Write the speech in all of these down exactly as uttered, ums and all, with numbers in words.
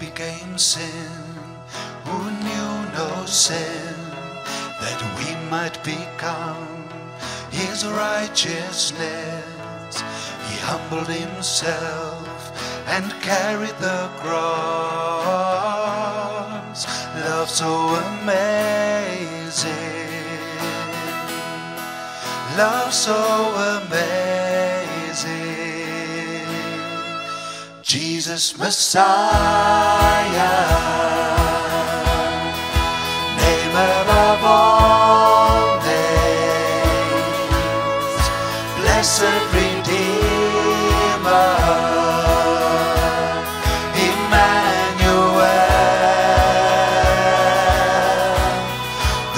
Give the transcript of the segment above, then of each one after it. became sin, who knew no sin, that we might become his righteousness. He humbled himself and carried the cross. Love so amazing, love so amazing, Jesus Messiah. Blessed Redeemer, Emmanuel,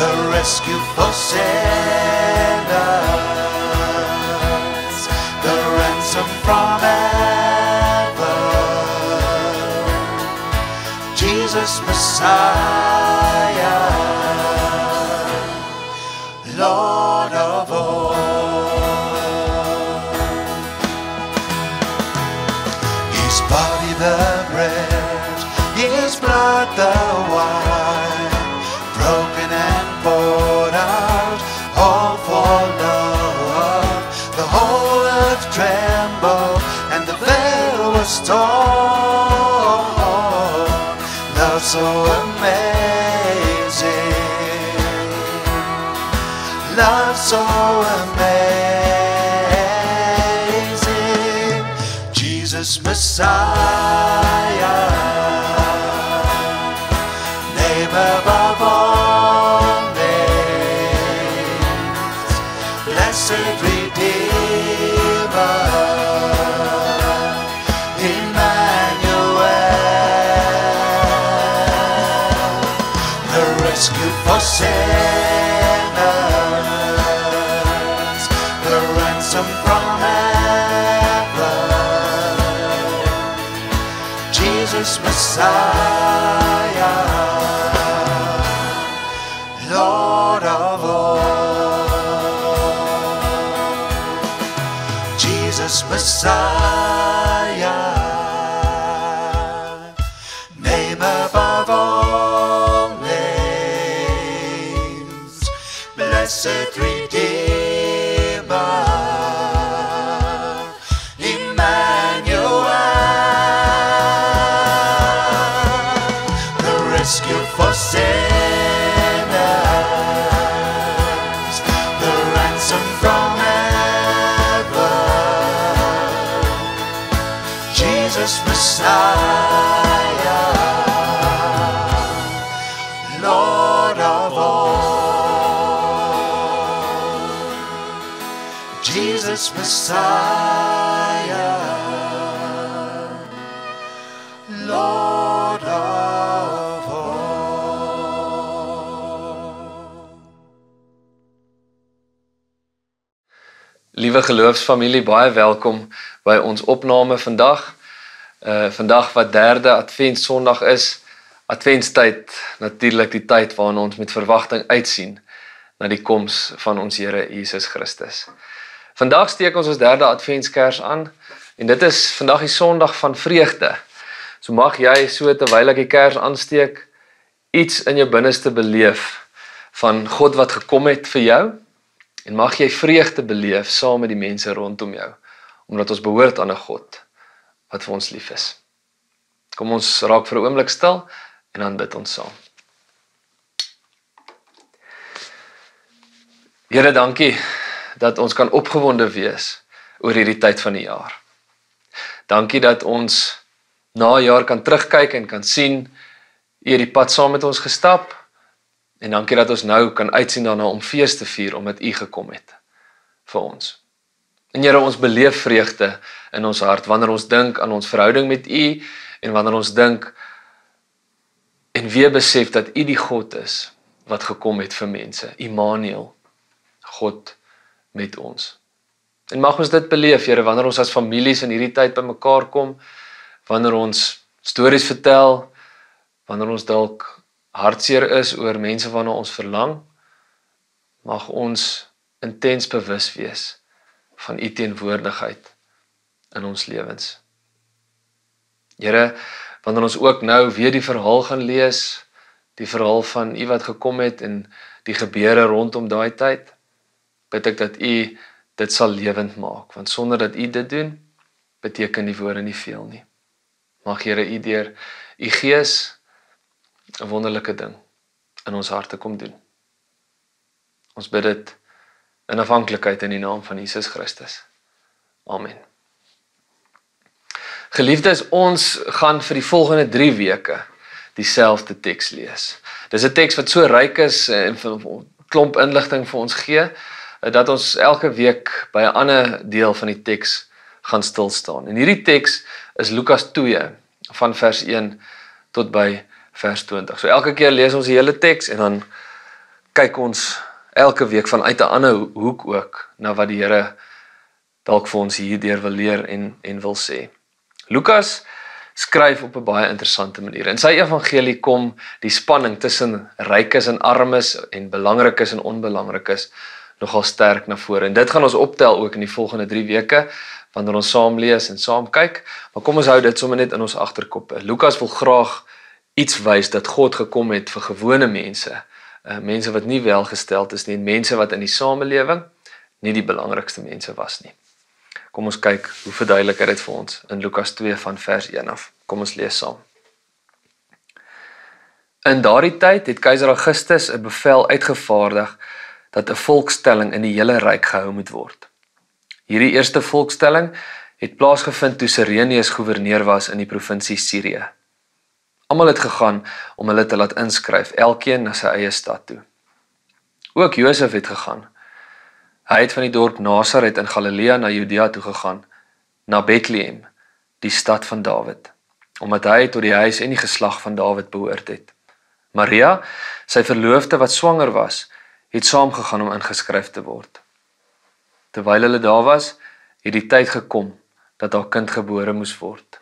the rescue for sinners, the ransom from heaven, Jesus Messiah, Lord of all. The bread, his blood, the wine, broken and poured out, all for love. The whole earth trembled, and the veil was torn. Love so amazing, love so amazing, Jesus Messiah. Sinners, the ransom from heaven, Jesus Messiah, Lord of all, Jesus Messiah. Blessed Redeemer, Emmanuel, the rescue for sinners, the ransom from heaven, Jesus Messiah, Lord of all. Jesus Messiah, Lord of all. Liewe geloofsfamilie, baie welkom by ons opname vandag. Uh, vandag wat derde Adventsondag is. Adventstyd, natuurlik die tyd waarin ons met verwagting uitsien na die koms van ons Here Jesus Christus. Vandaag steek ons ons derde adventskers aan en dit is vandag die Sondag van vreugde. So mag jy so terwyl ek die kers aansteek iets in jou binneste beleef van God wat gekom het vir jou en mag jy vreugde beleef saam met die mense rondom jou omdat ons behoort aan 'n God wat vir ons lief is. Kom ons raak vir 'n oomblik stil en dan bid ons saam. Here, dankie dat ons kan opgewonde wees oor hierdie tyd van die jaar. Dankie dat ons na 'n jaar kan terugkyk en kan sien U die pad saam met ons gestap en dankie dat ons nou kan uitsien daarna om fees te vier omdat U gekom het vir ons. En Here, ons beleef vreugde in ons hart wanneer ons dink aan ons verhouding met U en wanneer ons dink en weer besef dat U die God is wat gekom het vir mense. Emmanuel, God met ons. En mag ons dit beleef, Here, wanneer ons as families in hierdie tyd bymekaar kom, wanneer ons stories vertel, wanneer ons dalk hartseer is oor mense waarna ons verlang, mag ons intens bewus wees van U teenwoordigheid in ons lewens. Here, wanneer ons ook nou weer die verhaal gaan lees, die verhaal van u wat gekom het en die gebeure rondom daai tyd, bid ek dat u dit sal lewend maak, want sonder dat u dit doen, beteken die woorde nie veel nie. Mag Heere u deur u gees 'n wonderlike ding in ons harte kom doen. Ons bid dit in afhanklikheid in die naam van Jesus Christus. Amen. Geliefdes, ons gaan vir die volgende drie weke dieselfde teks lees. Dis 'n teks wat so ryk is en klomp inligting vir ons gee, dat ons elke week by 'n ander deel van die teks gaan stilstaan. En hierdie teks is Lukas twee, van vers een tot by vers twintig. So elke keer lees ons die hele teks en dan kyk ons elke week vanuit 'n ander hoek ook na wat die Here dalk vir ons hierdeur wil leer en, en wil sê. Lukas skryf op 'n baie interessante manier. In sy evangelie kom die spanning tussen rykes en armes en belangrikes en onbelangrikes nogal sterk na vore. En dit gaan ons optel ook in die volgende drie weke, wanneer ons saam lees en saam kyk. Maar kom ons hou dit sommer net in ons agterkoppe. Lukas wil graag iets wys dat God gekom het vir gewone mense, mense wat nie welgesteld is nie, mense wat in die samelewing nie die belangrikste mense was nie. Kom ons kyk hoe verduidelik hy dit vir ons in Lukas twee van vers een af. Kom ons lees saam. In daardie tyd het keiser Augustus 'n bevel uitgevaardig dat 'n volkstelling in die hele ryk gehou moet word. Hierdie eerste volkstelling het plaasgevind toe Sireneus goewerneur was in die provinsie Sirië. Almal het gegaan om hulle te laat inskryf, elkeen na sy eie stad toe. Ook Jozef het gegaan. Hy het van die dorp Nazareth in Galilea na Judea toe gegaan, na Bethlehem, die stad van David, omdat hy tot die huis en die geslag van David behoort het. Maria, sy verloofde wat swanger was, het saamgegaan om ingeskryf te word. Terwyl hulle daar was, het die tyd gekom dat haar kind gebore moes word.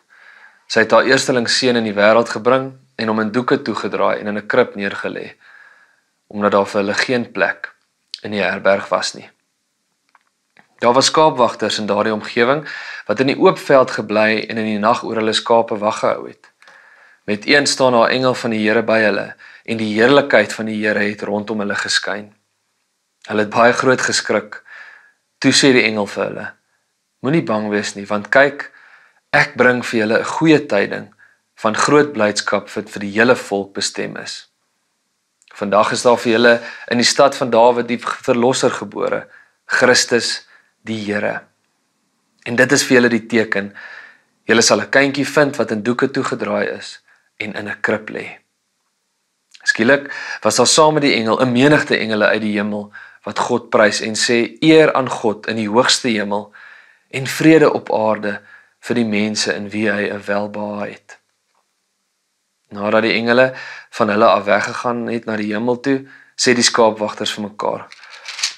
Sy het haar eersteling seun in die wêreld gebring en hom in doeke toegedraai en in 'n krib neergelê, omdat daar vir hulle geen plek in die herberg was nie. Daar was skaapwagters in daardie omgewing wat in die oop veld gebly en in die nag oor hulle skape wag gehou het. Met een staan daar 'n engel van die Here by hulle en die heerlikheid van die Here het rondom hulle geskyn. Hulle het baie groot geskrik. Toe sê die engel vir hulle: Moenie bang wees nie, want kyk, ek bring vir julle 'n goeie tyding van groot blydskap wat vir die hele volk bestem is. Vandag is daar vir julle in die stad van Dawid die verlosser gebore, Christus die Here. En dit is vir julle die teken. Julle sal 'n kindjie vind wat in doeke toegedraai is en in 'n krib lê. Skielik was daar saam met die engel 'n menigte engele uit die hemel wat God prys en sê: Eer aan God in die hoogste hemel en vrede op aarde vir die mense in wie hy 'n welbehae het. Nadat die engele van hulle af weggegaan het na die hemel toe, sê die skaapwagters vir mekaar: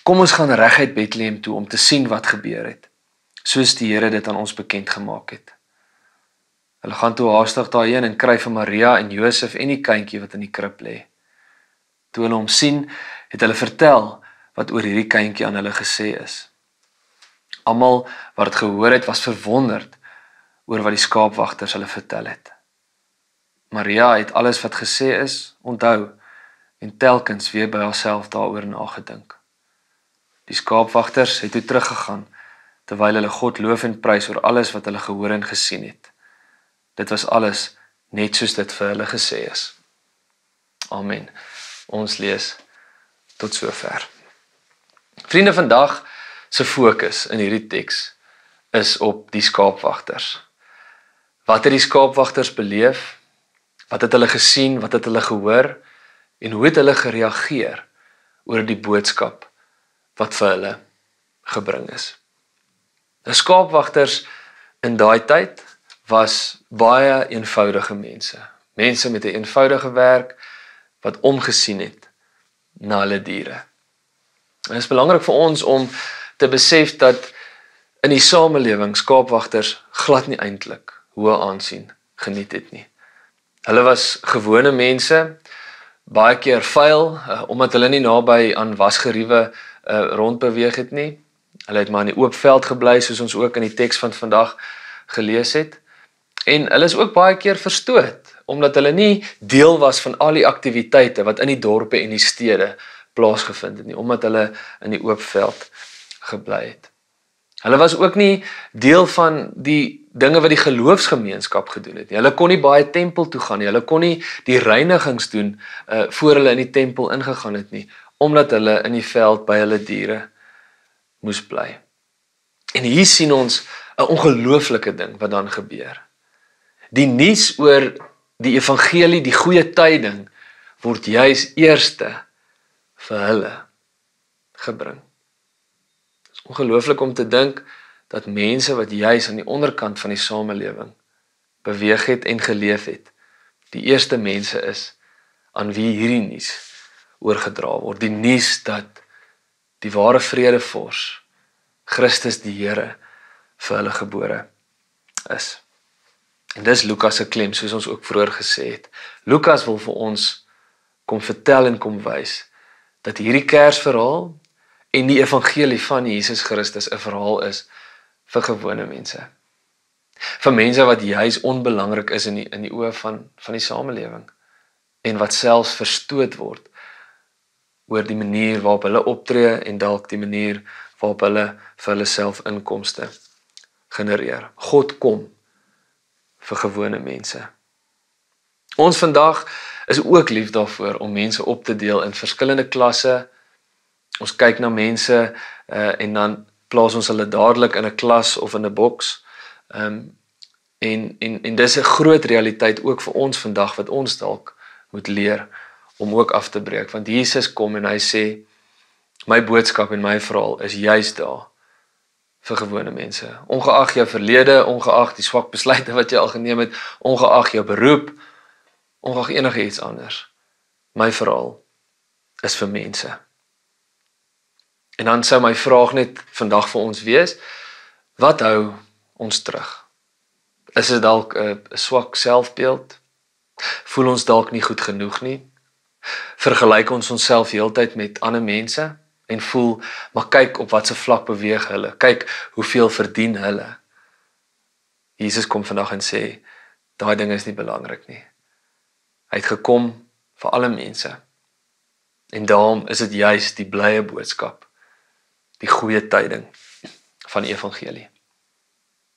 Kom ons gaan reguit Bethlehem toe om te sien wat gebeur het, soos die Here dit aan ons bekend gemaak het. Hulle gaan toe haastig daarheen en kry vir Maria en Josef en die kindjie wat in die krib lê. Toe hulle hom sien, het hulle vertel wat oor hierdie kindjie aan hulle gesê is. Almal wat dit gehoor het, was verwonderd oor wat die skaapwagters hulle vertel het. Maria het alles wat gesê is, onthou en telkens weer by haarself daaroor nagedink. Die skaapwagters het toe teruggegaan, terwyl hulle God loof en prys oor alles wat hulle gehoor en gesien het. Dit was alles net soos dit vir hulle gesê is. Amen. Ons lees tot sover. Vriende, vandag se fokus in hierdie teks is op die skaapwagters. Wat het die skaapwagters beleef? Wat het hulle gesien? Wat het hulle gehoor? En hoe het hulle gereageer oor die boodskap wat vir hulle gebring is? Die skaapwagters in daai tyd was baie eenvoudige mense. Mense met 'n eenvoudige werk wat omgesien het na hulle diere. En dit is belangrik vir ons om te besef dat in die samelewing skaapwagters glad nie eintlik hoë aansien geniet het nie. Hulle was gewone mense, baie keer vuil, omdat hulle nie naby aan wasgeriewe uh, rondbeweeg het nie. Hulle het maar in die oop veld gebly, soos ons ook in die teks van vandag gelees het. En hulle is ook baie keer verstoot, omdat hulle nie deel was van al die aktiwiteite wat in die dorpe en die stede plaasgevind het nie, omdat hulle in die oopveld gebly het. Hulle was ook nie deel van die dinge wat die geloofsgemeenskap gedoen het nie. Hulle kon nie baie tempel toe gaan nie, hulle kon nie die reinigings doen uh, voor hulle in die tempel ingegaan het nie, omdat hulle in die veld by hulle diere moes bly. En hier sien ons 'n ongelooflike ding wat dan gebeur. Die nuus oor die evangelie, die goeie tyding, word juis eerste vir hulle gebring. Dit is ongelooflik om te dink dat mense wat juis aan die onderkant van die samelewing beweeg het en geleef het, die eerste mense is aan wie hierdie nuus oorgedra word, die nuus dat die ware vredevors, Christus die Heere, vir hulle gebore is. En dis Lukas se klem, soos ons ook vroeër gesê het. Lukas wil vir ons kom vertel en kom wys, dat hierdie Kersverhaal en die evangelie van Jesus Christus 'n verhaal is vir gewone mense. Vir mense wat juis onbelangrik is in die, in die oë van, van die samelewing, en wat selfs verstoot word oor die manier waarop hulle optree en dalk die manier waarop hulle vir hulle self inkomste genereer. God kom vir gewone mense. Ons vandag is ook lief daarvoor om mense op te deel in verskillende klasse. Ons kyk na mense uh, en dan plaas ons hulle dadelik in 'n klas of in 'n boks. Um, en, en, en dis 'n groot realiteit ook vir ons vandag wat ons dalk moet leer om ook af te breek, want Jesus kom en hy sê, my boodskap en my verhaal is juist daar vir gewone mense. Ongeag jou verlede, ongeag die swak besluite wat jy al geneem het, ongeag jou beroep, ongeag enige iets anders. My verhaal is vir mense. En dan sou my vraag net vandag vir ons wees, wat hou ons terug? Is dit dalk 'n swak selfbeeld? Voel ons dalk nie goed genoeg nie? Vergelyk ons onsself heeltyd met ander mense en voel, maar kyk op watse vlak beweeg hulle, kyk hoeveel verdien hulle. Jesus kom vandag en sê, daai ding is nie belangrik nie. Hy het gekom vir alle mense. En daarom is dit juis die blye boodskap, die goeie tyding van die evangelie.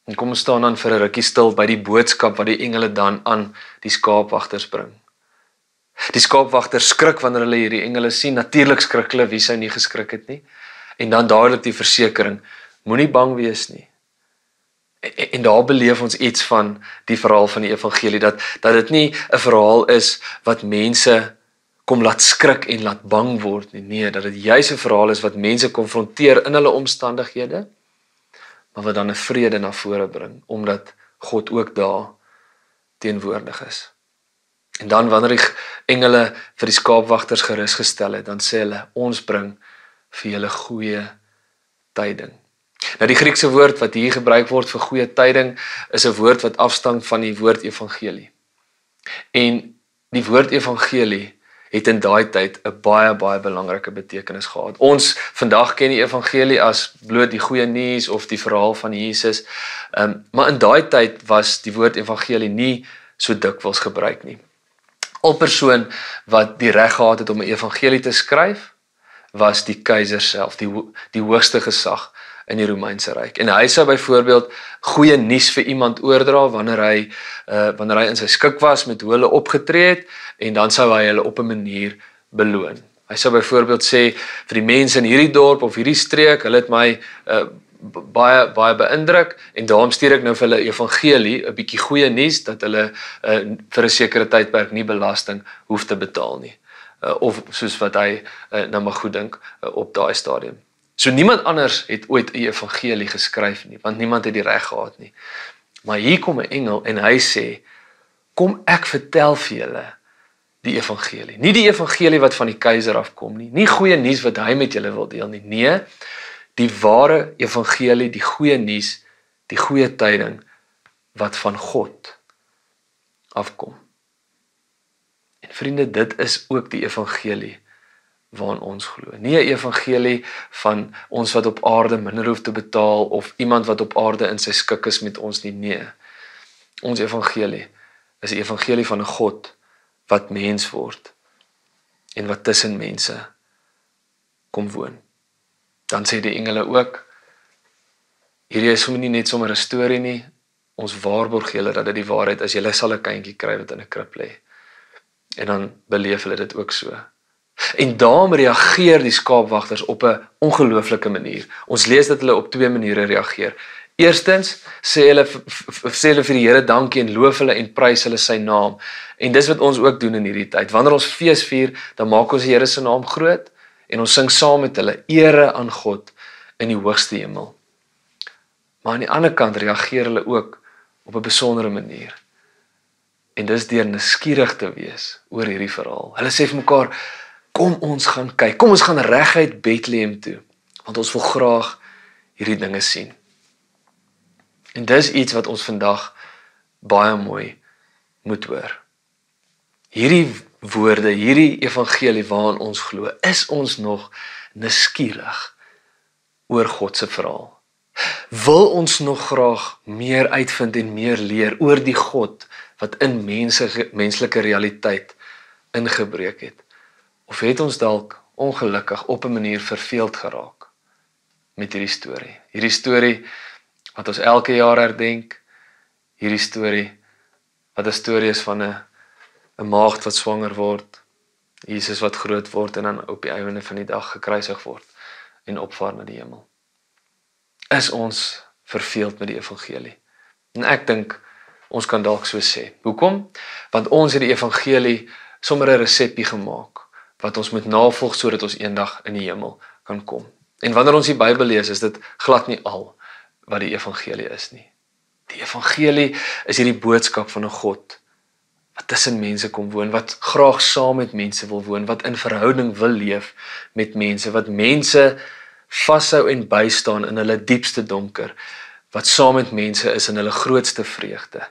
En kom ons staan dan vir 'n rukkie stil by die boodskap wat die engele dan aan die skaapwagters bring. Die skaapwagters skrik wanneer hulle hierdie engele sien, natuurlik skrik hulle, wie sou nie geskrik het nie, en dan dadelik die versekering, moenie bang wees nie. En, en daar beleef ons iets van die verhaal van die evangelie, dat, dat dit nie 'n verhaal is wat mense kom laat skrik en laat bang word nie, nee, dat dit juis 'n verhaal is wat mense konfronteer in hulle omstandighede, maar wat dan 'n vrede na vore bring, omdat God ook daar teenwoordig is. En dan wanneer die engele vir die skaapwagters gerusgestel het, dan sê hulle, ons bring vir julle goeie tyding. Nou die Griekse woord wat hier gebruik word vir goeie tyding, is 'n woord wat afstam van die woord evangelie. En die woord evangelie het in daai tyd 'n baie, baie belangrike betekenis gehad. Ons vandag ken die evangelie as bloot die goeie nuus of die verhaal van Jesus, um, maar in daai tyd was die woord evangelie nie so dikwels gebruik nie. Al persoon wat die reg gehad het om 'n evangelie te skryf, was die keiser self, die, die hoogste gesag in die Romeinse Rijk. En hy sou byvoorbeeld goeie nuus vir iemand oordra wanneer hy, uh, wanneer hy in sy skik was met hoe hulle opgetree het, en dan sou hy hulle op 'n manier beloon. Hy sou byvoorbeeld sê, vir die mense in hierdie dorp of hierdie streek, hulle het my uh, baie, baie beïndruk, en daarom stuur ek nou vir hulle evangelie, 'n bietjie goeie nuus, dat hulle uh, vir 'n sekere tydperk nie belasting hoef te betaal nie. Uh, of soos wat hy uh, nou maar goed dink uh, op daai stadium. So niemand anders het ooit 'n evangelie geskryf nie, want niemand het die reg gehad nie. Maar hier kom 'n engel en hy sê, kom ek vertel vir julle die evangelie. Nie die evangelie wat van die keiser afkom nie, nie goeie nuus wat hy met julle wil deel nie, nee, die ware evangelie, die goeie nuus, die goeie tyding wat van God afkom. En vriende, dit is ook die evangelie waarin ons glo. Nie 'n evangelie van ons wat op aarde minder hoef te betaal of iemand wat op aarde in sy skik is met ons nie, nee. Ons evangelie is die evangelie van 'n God wat mens word en wat tussen mense kom woon. Dan sê die engele ook, hierdie is sommer nie net sommer 'n storie nie, ons waarborg julle dat dit die waarheid is, julle sal 'n kindjie kry wat in 'n krib lê. En dan beleef hulle dit ook so. En daarom reageer die skaapwagters op 'n ongelooflike manier. Ons lees dat hulle op twee maniere reageer. Eerstens sê hulle, sê hulle vir die Here dankie en loof hulle en prys hulle sy naam. En dis wat ons ook doen in hierdie tyd. Wanneer ons fees vier, dan maak ons die Here se naam groot en ons sing saam met hulle ere aan God in die hoogste hemel. Maar aan die ander kant reageer hulle ook op 'n besondere manier. En dis deur nuuskierig te wees oor hierdie verhaal. Hulle sê vir mekaar, kom ons gaan kyk, kom ons gaan reguit Bethlehem toe, want ons wil graag hierdie dinge sien. En dis iets wat ons vandag baie mooi moet hoor. Hierdie woorde, hierdie evangelie waarin ons glo, is ons nog nuuskierig oor God se verhaal. Wil ons nog graag meer uitvind en meer leer oor die God wat in mense, menslike realiteit ingebreek het? Of het ons dalk ongelukkig op 'n manier verveeld geraak met hierdie storie? Hierdie storie wat ons elke jaar herdenk, hierdie storie, wat 'n storie is van 'n 'n maagd wat swanger word, Jesus wat groot word en dan op die einde van die dag gekruisig word en opvaar na die hemel. Is ons verveeld met die evangelie? En ek dink, ons kan dalk so sê. Hoekom? Want ons het die evangelie sommer 'n resepie gemaak, wat ons moet navolg sodat ons eendag in die hemel kan kom. En wanneer ons die Bybel lees, is dit glad nie al wat die evangelie is nie. Die evangelie is hierdie boodskap van 'n God wat tussen mense kom woon, wat graag saam met mense wil woon, wat in verhouding wil leef met mense, wat mense vashou en bystaan in hulle diepste donker, wat saam met mense is in hulle grootste vreugde,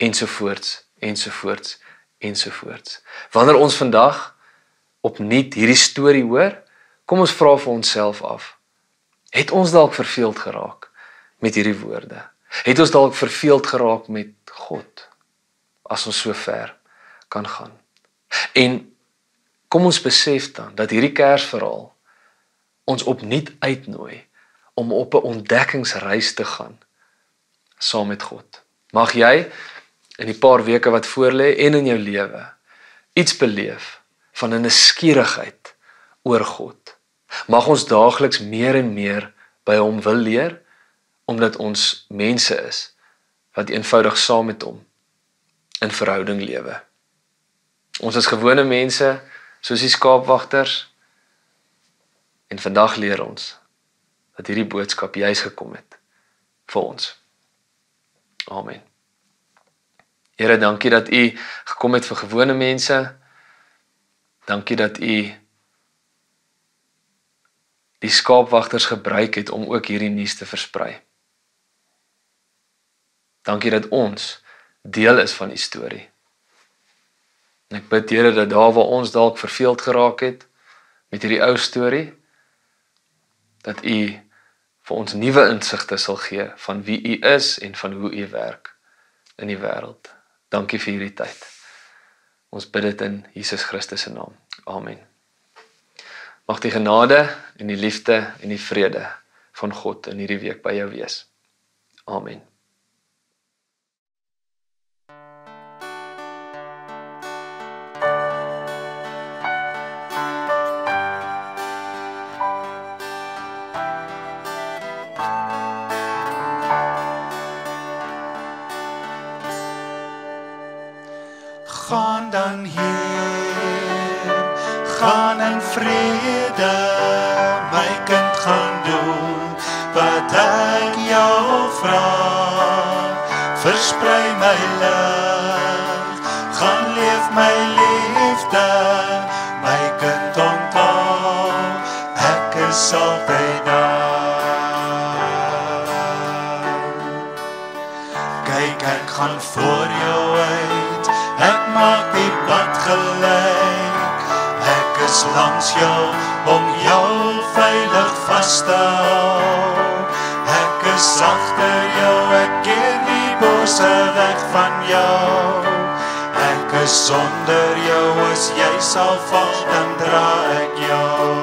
ensovoorts, ensovoorts, ensovoorts. Wanneer ons vandag opnuut hierdie storie hoor, kom ons vra vir onsself af, het ons dalk verveeld geraak met hierdie woorde? Het ons dalk verveeld geraak met God, as ons so ver kan gaan? En kom ons besef dan, dat hierdie Kersverhaal ons opnuut uitnooi, om op 'n ontdekkingsreis te gaan, saam met God. Mag jy, in die paar weke wat voorlê, en in jou lewe, iets beleef, van 'n nuuskierigheid oor God. Mag ons daagliks meer en meer by hom wil leer, omdat ons mense is, wat eenvoudig saam met hom in verhouding lewe. Ons is gewone mense, soos die skaapwagters, en vandag leer ons, dat hierdie boodskap juis gekom het, vir ons. Amen. Here, dankie dat u gekom het vir gewone mense, dankie dat u die skaapwagters gebruik het om ook hierdie nuus te versprei. Dankie dat ons deel is van die storie. En ek bid, Here, dat daar waar ons dalk verveeld geraak het met hierdie ou storie, dat u vir ons nuwe insigte sal gee van wie u is en van hoe u werk in die wêreld. Dankie vir hierdie tyd. Ons bid dit in Jesus Christus se naam. Amen. Mag die genade en die liefde en die vrede van God in hierdie week by jou wees. Amen. Gaan dan hier, gaan in vrede, my kind, gaan doen wat ek jou vra. Versprei my lig, gaan leef my liefde, my kind, onthou, ek is altyd daar. Kyk, ek gaan voor jou uit, ek maak die pad gelyk, ek is langs jou om jou veilig vast te hou. Ek is agter jou, ek keer nie bo. trose weg van jou. Ek is sonder jou, as jy sal val, dan dra ek jou.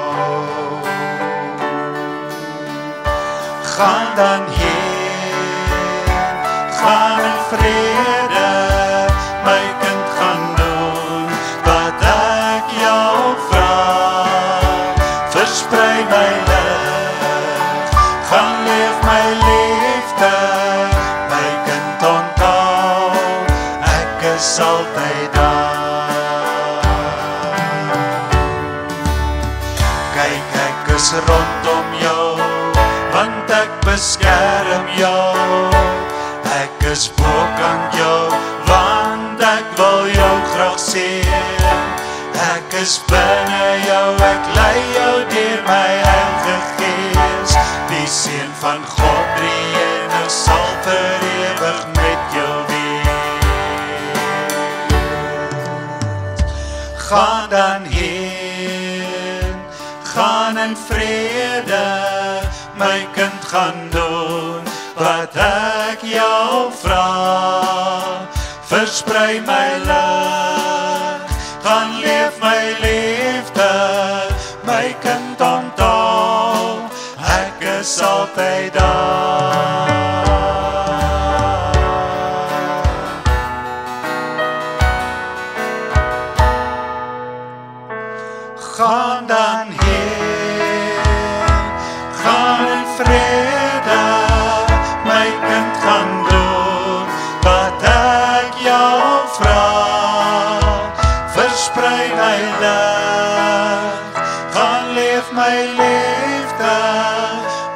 Gaan dan heen, gaan in vrede, my kind, gaan doen wat ek jou vraag. Versprei my lig, gaan leef my liefde, my kind, onthou, ek is altyd daar. Kyk, ek is rondom jou, want ek beskerm jou, ek is bokant jou, want ek wil jou graag sien. Ek is binnen jou, ek lei jou dier my Heilige Gees, die Seun van God, die Enig sal verewig met jou wees. Gaan dan heen, gaan in vrede, my kind, gaan doen wat ek jou vraag. Versprei my lig, gaan leef my liefde, my kind, onthou, ek is altyd daar. Gaan dan heen, gaan in vrede, my kind, gaan doen wat ek jou vraag. Versprei my lig, gaan leef my liefde,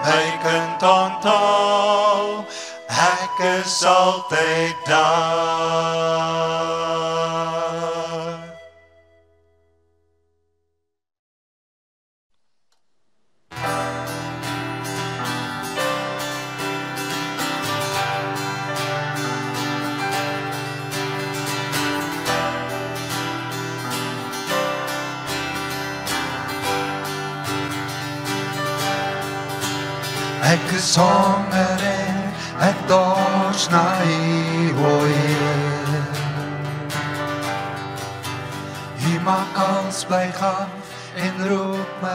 my kind, onthou, ek is altyd daar. Ek is honger en ek dors na u oë. U maak ons bly gaan en roep my